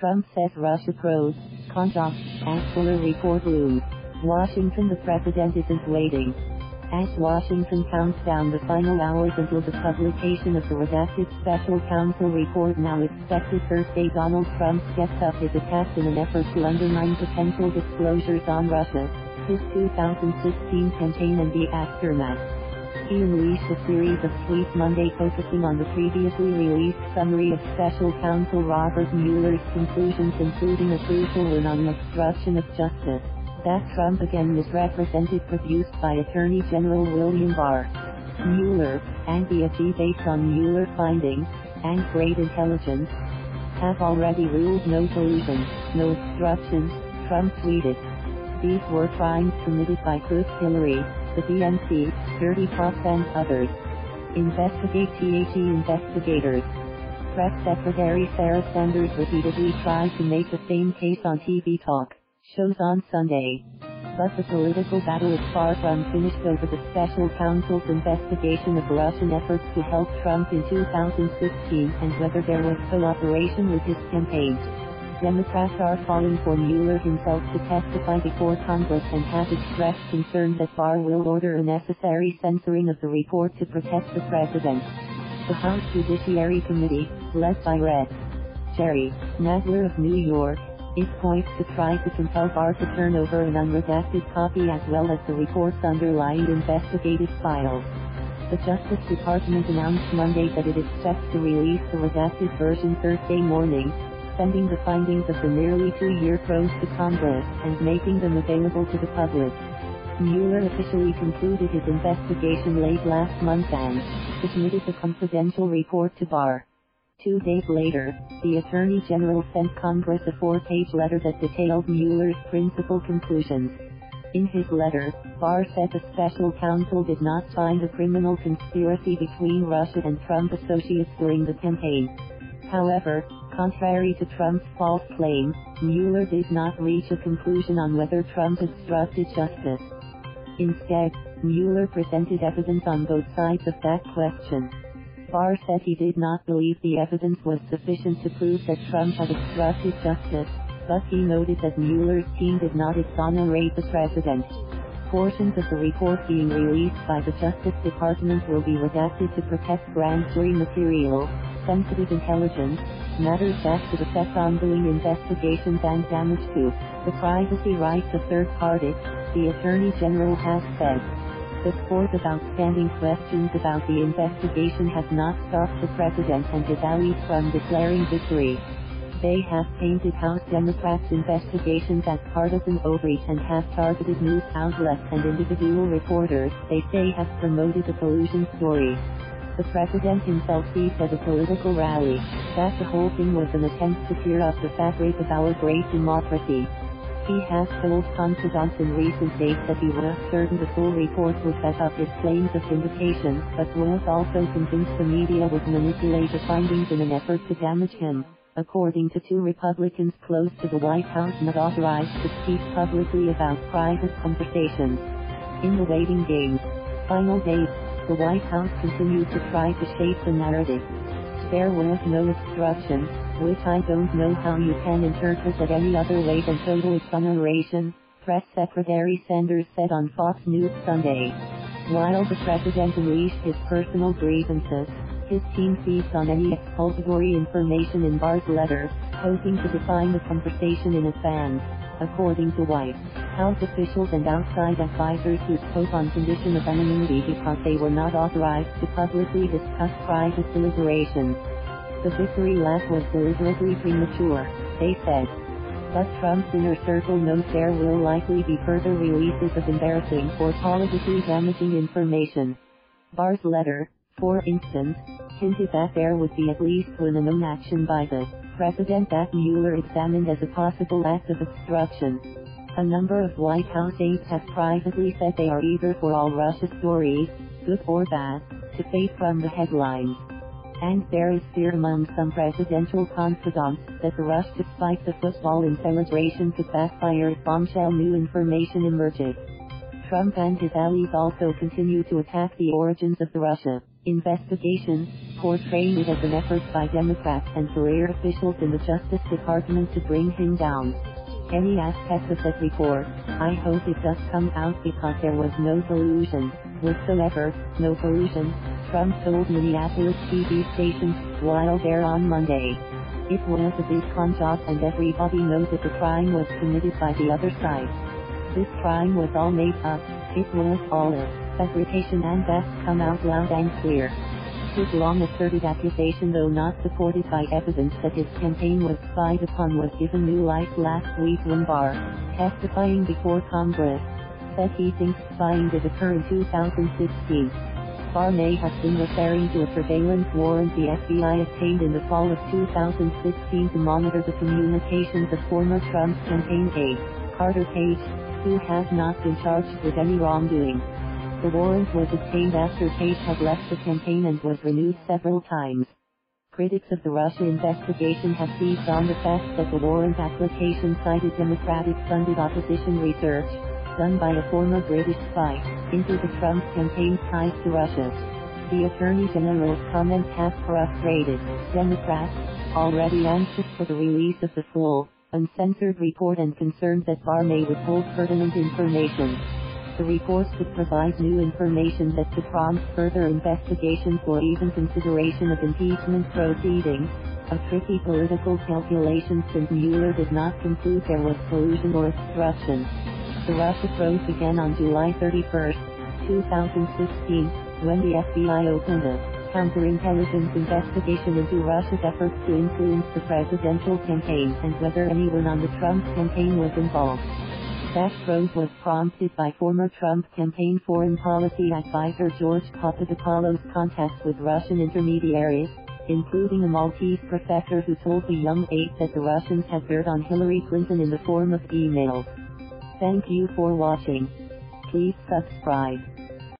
Trump says Russia pros, con off, as Fuller report looms. Washington, the president isn't waiting. As Washington counts down the final hours until the publication of the redacted special counsel report now expected Thursday, Donald Trump steps up his attacks in an effort to undermine potential disclosures on Russia, his 2016 campaign and the aftermath. He unleashed a series of tweets Monday focusing on the previously released summary of special counsel Robert Mueller's conclusions, including a crucial win on obstruction of justice that Trump again misrepresented, produced by Attorney General William Barr. Mueller, and the A.G. based on Mueller findings, and great intelligence, have already ruled no collusion, no obstruction, Trump tweeted. These were crimes committed by Chris Hillary, the DNC, Dirty Cops and others. Investigate TAG investigators. Press Secretary Sarah Sanders repeatedly tried to make the same case on TV talk shows on Sunday. But the political battle is far from finished over the special counsel's investigation of Russian efforts to help Trump in 2016 and whether there was cooperation with his campaign. Democrats are calling for Mueller himself to testify before Congress and have expressed concern that Barr will order a necessary censoring of the report to protect the president. The House Judiciary Committee, led by Representative Jerry Nadler of New York, is poised to try to compel Barr to turn over an unredacted copy as well as the report's underlying investigative files. The Justice Department announced Monday that it expects to release the redacted version Thursday morning, sending the findings of the nearly two-year probes to Congress and making them available to the public. Mueller officially concluded his investigation late last month and submitted the confidential report to Barr. 2 days later, the Attorney General sent Congress a four-page letter that detailed Mueller's principal conclusions. In his letter, Barr said the special counsel did not find a criminal conspiracy between Russia and Trump associates during the campaign. However, contrary to Trump's false claim, Mueller did not reach a conclusion on whether Trump obstructed justice. Instead, Mueller presented evidence on both sides of that question. Barr said he did not believe the evidence was sufficient to prove that Trump had obstructed justice, but he noted that Mueller's team did not exonerate the president. Portions of the report being released by the Justice Department will be redacted to protect grand jury material, sensitive intelligence, matters that could affect ongoing investigations and damage to the privacy rights of third parties, the Attorney General has said. The scores of outstanding questions about the investigation have not stopped the president and his allies from declaring victory. They have painted House Democrats' investigations as partisan overreach and have targeted news outlets and individual reporters they say have promoted a collusion story. The president himself sees as a political rally that the whole thing was an attempt to tear up the fabric of our great democracy. He has told confidants in recent days that he was certain the full report would back up his claims of vindication, but was also convinced the media would manipulate the findings in an effort to damage him, according to two Republicans close to the White House not authorized to speak publicly about private conversations. In the waiting game's final days, the White House continued to try to shape the narrative. There was no obstruction, which I don't know how you can interpret it any other way than total exoneration, Press Secretary Sanders said on Fox News Sunday. While the president unleashed his personal grievances, his team seized on any exculpatory information in Barr's letter, hoping to define the conversation in advance, according to White House officials and outside advisors who spoke on condition of anonymity because they were not authorized to publicly discuss private deliberations. The victory lap was deliberately premature, they said. But Trump's inner circle knows there will likely be further releases of embarrassing or politically damaging information. Barr's letter, for instance, hinted that there would be at least one unknown action by the president that Mueller examined as a possible act of obstruction. A number of White House aides have privately said they are eager for all Russia stories, good or bad, to fade from the headlines. And there is fear among some presidential confidants that the rush to spike the football in celebration could backfire if bombshell new information emerges. Trump and his allies also continue to attack the origins of the Russia investigation, portraying it as an effort by Democrats and career officials in the Justice Department to bring him down. Any aspect of that report, I hope it does come out, because there was no collusion, whatsoever, no collusion, Trump told Minneapolis TV stations while there on Monday. It was a big con job, and everybody knows that the crime was committed by the other side. This crime was all made up, it was all a fabrication, and that's come out loud and clear. His long-asserted accusation, though not supported by evidence, that his campaign was spied upon was given new life last week when Barr, testifying before Congress, said he thinks spying did occur in 2016. Barr may have been referring to a surveillance warrant the FBI obtained in the fall of 2016 to monitor the communications of former Trump campaign aide, Carter Page, who has not been charged with any wrongdoing. The warrant was obtained after Page had left the campaign and was renewed several times. Critics of the Russia investigation have seized on the fact that the warrant application cited Democratic-funded opposition research, done by a former British spy, into the Trump campaign's ties to Russia. The Attorney General's comments have frustrated Democrats, already anxious for the release of the full, uncensored report, and concerned that Barr may withhold pertinent information. The report could provide new information that could prompt further investigations or even consideration of impeachment proceedings, a tricky political calculation since Mueller did not conclude there was collusion or obstruction. The Russia probe began on July 31, 2016, when the FBI opened a counterintelligence investigation into Russia's efforts to influence the presidential campaign and whether anyone on the Trump campaign was involved. That probe was prompted by former Trump campaign foreign policy advisor George Papadopoulos' contacts with Russian intermediaries, including a Maltese professor who told the young aide that the Russians had dirt on Hillary Clinton in the form of emails. Thank you for watching. Please subscribe.